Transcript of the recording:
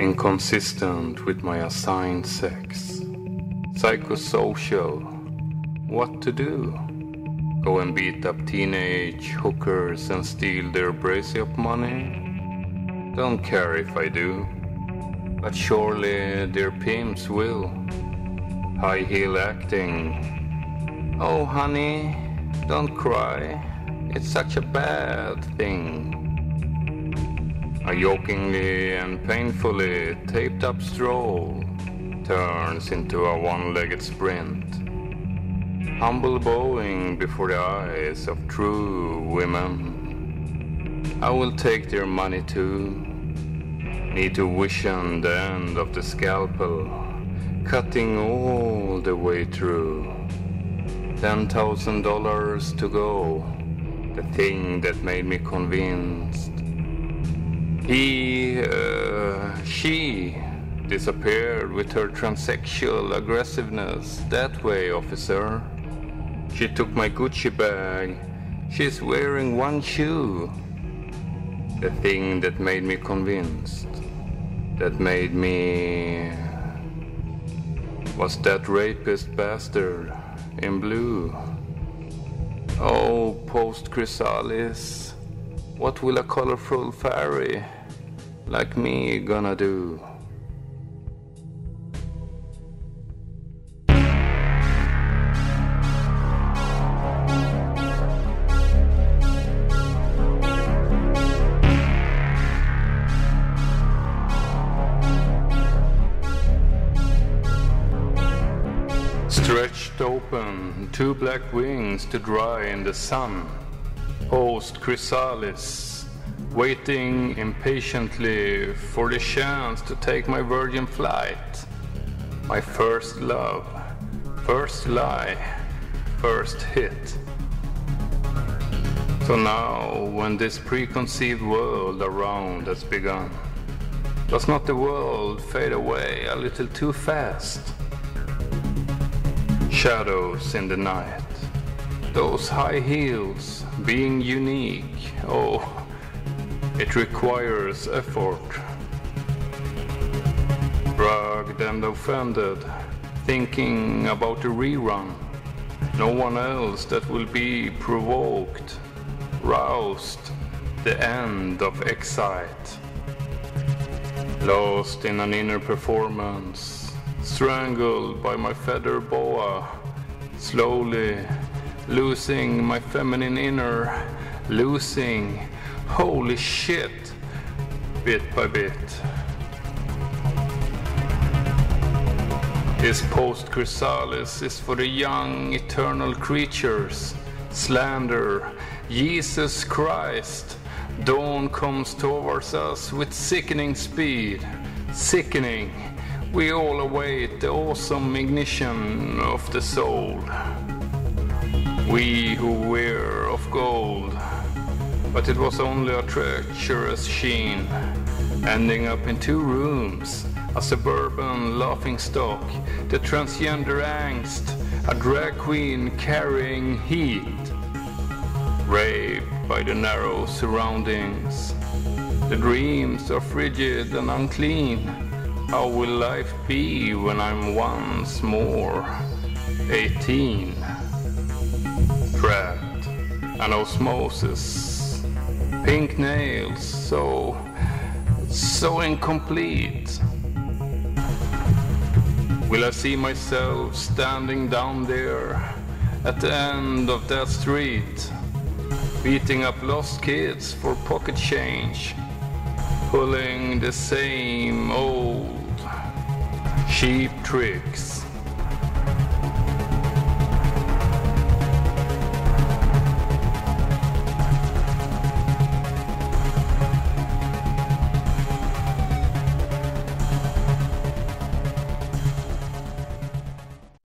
inconsistent with my assigned sex. Psychosocial. What to do? Go and beat up teenage hookers and steal their brace-up money? Don't care if I do, but surely their pimps will. High heel acting. Oh honey, don't cry, it's such a bad thing. A jokingly and painfully taped up stroll turns into a one-legged sprint. Humble bowing before the eyes of true women. I will take their money too. Need to vision the end of the scalpel, cutting all the way through. $10,000 to go, the thing that made me convinced. She disappeared with her transsexual aggressiveness. That way, officer. She took my Gucci bag. She's wearing one shoe. The thing that made me convinced. That made me... was that rapist bastard in blue. Oh, Post Chrysalis. What will a colorful fairy like me gonna do? Stretched open, two black wings to dry in the sun. Post Chrysalis, waiting impatiently for the chance to take my virgin flight. My first love, first lie, first hit. So now, when this preconceived world around has begun, does not the world fade away a little too fast? Shadows in the night. Those high heels, being unique, oh, it requires effort. Drugged and offended, thinking about the rerun. No one else that will be provoked, roused, the end of excite. Lost in an inner performance, strangled by my feather boa, slowly losing my feminine inner, losing, holy shit, bit by bit. This Post Chrysalis is for the young eternal creatures. Slander, Jesus Christ, dawn comes towards us with sickening speed, sickening. We all await the awesome ignition of the soul. We who were of gold, but it was only a treacherous sheen, ending up in two rooms, a suburban laughing stock, the transgender angst, a drag queen carrying heat, raped by the narrow surroundings. The dreams are frigid and unclean. How will life be when I'm once more 18? Trapped, an osmosis, pink nails, so incomplete. Will I see myself standing down there at the end of that street, beating up lost kids for pocket change, pulling the same old cheap tricks?